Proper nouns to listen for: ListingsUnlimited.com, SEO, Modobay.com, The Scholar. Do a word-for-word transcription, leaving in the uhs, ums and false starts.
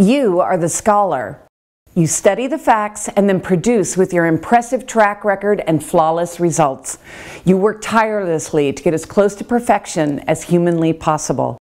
You are the scholar. You study the facts and then produce with your impressive track record and flawless results. You work tirelessly to get as close to perfection as humanly possible.